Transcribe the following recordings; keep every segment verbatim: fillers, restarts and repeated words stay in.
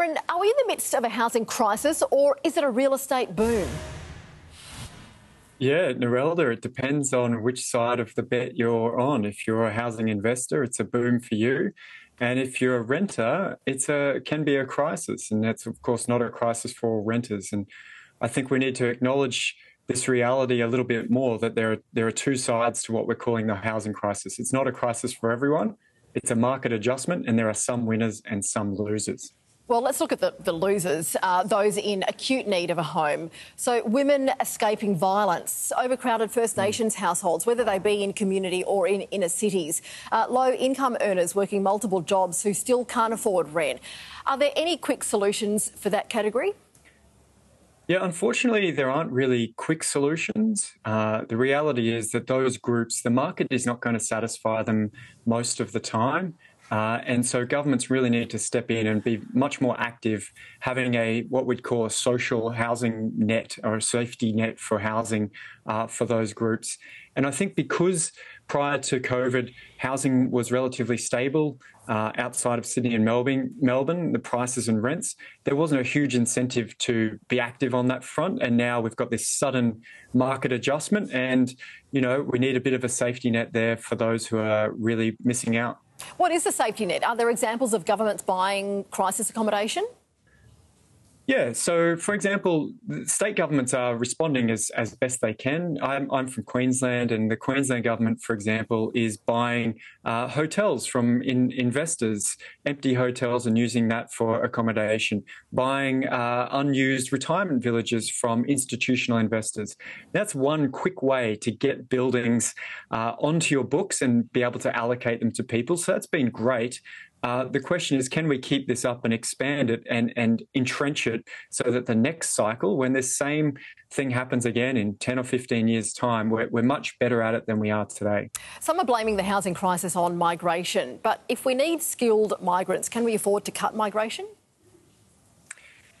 Cameron, are we in the midst of a housing crisis or is it a real estate boom? Yeah, Narelda, it depends on which side of the bet you're on. If you're a housing investor, it's a boom for you. And if you're a renter, it's a can be a crisis. And that's, of course, not a crisis for renters. And I think we need to acknowledge this reality a little bit more, that there are, there are two sides to what we're calling the housing crisis. It's not a crisis for everyone. It's a market adjustment, and there are some winners and some losers. Well, let's look at the, the losers, uh, those in acute need of a home. So women escaping violence, overcrowded First Nations households, whether they be in community or in inner cities, uh, low-income earners working multiple jobs who still can't afford rent. Are there any quick solutions for that category? Yeah, unfortunately, there aren't really quick solutions. Uh, the reality is that those groups, the market is not going to satisfy them most of the time. Uh, and so governments really need to step in and be much more active, having a what we'd call a social housing net or a safety net for housing uh, for those groups. And I think because prior to COVID, housing was relatively stable uh, outside of Sydney and Melbourne, Melbourne, the prices and rents, there wasn't a huge incentive to be active on that front. And now we've got this sudden market adjustment and, you know, we need a bit of a safety net there for those who are really missing out. What is the safety net? Are there examples of governments buying crisis accommodation? Yeah, so, for example, state governments are responding as, as best they can. I'm, I'm from Queensland, and the Queensland government, for example, is buying uh, hotels from in, investors, empty hotels, and using that for accommodation, buying uh, unused retirement villages from institutional investors. That's one quick way to get buildings uh, onto your books and be able to allocate them to people. So that's been great. Uh, the question is, can we keep this up and expand it and, and entrench it so that the next cycle, when this same thing happens again in ten or fifteen years' time, we're, we're much better at it than we are today. Some are blaming the housing crisis on migration, but if we need skilled migrants, can we afford to cut migration?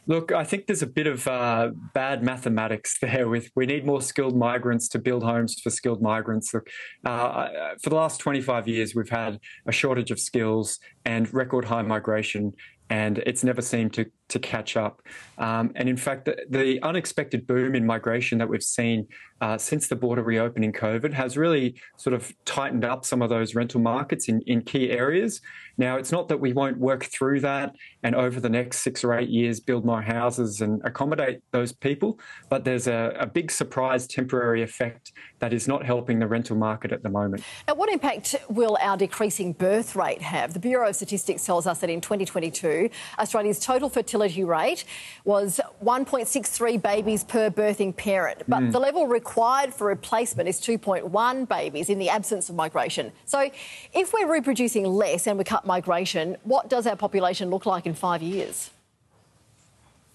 Look, I think there's a bit of uh, bad mathematics there with we need more skilled migrants to build homes for skilled migrants. Look, uh, for the last twenty-five years, we've had a shortage of skills and record high migration, and it's never seemed to, to catch up. Um, and in fact, the, the unexpected boom in migration that we've seen uh, since the border reopening COVID has really sort of tightened up some of those rental markets in, in key areas. Now, it's not that we won't work through that and over the next six or eight years build more houses and accommodate those people, but there's a, a big surprise temporary effect that is not helping the rental market at the moment. Now, what impact will our decreasing birth rate have? The Bureau of Statistics tells us that in twenty twenty-two, Australia's total fertility rate was one point six three babies per birthing parent, but mm. the level required for replacement is two point one babies in the absence of migration. So if we're reproducing less and we cut migration, what does our population look like in five years?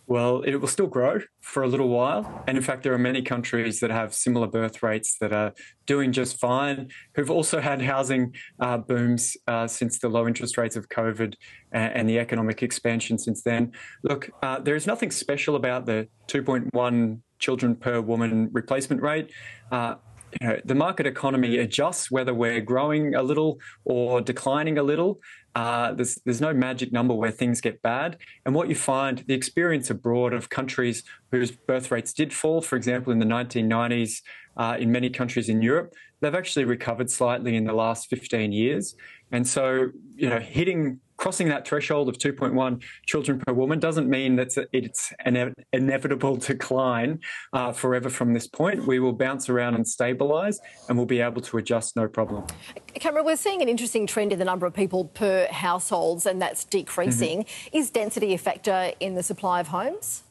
Well, it will still grow for a little while. And in fact, there are many countries that have similar birth rates that are doing just fine, who've also had housing uh, booms uh, since the low interest rates of COVID and, and the economic expansion since then. Look, uh, there is nothing special about the two point one children per woman replacement rate. Uh, you know, the market economy adjusts whether we're growing a little or declining a little. Uh, there's, there's no magic number where things get bad. And what you find, the experience abroad of countries whose birth rates did fall, for example, in the nineteen nineties, uh, in many countries in Europe, they've actually recovered slightly in the last fifteen years. And so, you know, hitting, crossing that threshold of two point one children per woman doesn't mean that it's an inevitable decline uh, forever from this point. We will bounce around and stabilise and we'll be able to adjust no problem. Cameron, we're seeing an interesting trend in the number of people per households and that's decreasing. Mm-hmm. Is density a factor in the supply of homes?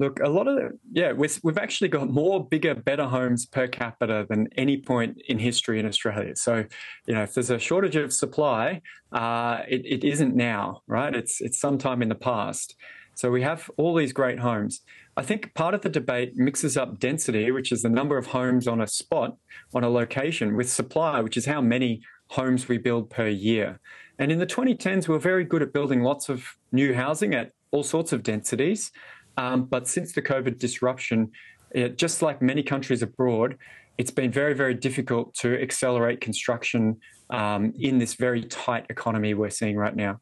Look, a lot of the, yeah, we've, we've actually got more bigger, better homes per capita than any point in history in Australia. So, you know, if there's a shortage of supply, uh, it, it isn't now, right? It's it's sometime in the past. So we have all these great homes. I think part of the debate mixes up density, which is the number of homes on a spot, on a location, with supply, which is how many homes we build per year. And in the twenty tens, we were very good at building lots of new housing at all sorts of densities. Um, but since the COVID disruption, it, just like many countries abroad, it's been very, very difficult to accelerate construction um, in this very tight economy we're seeing right now.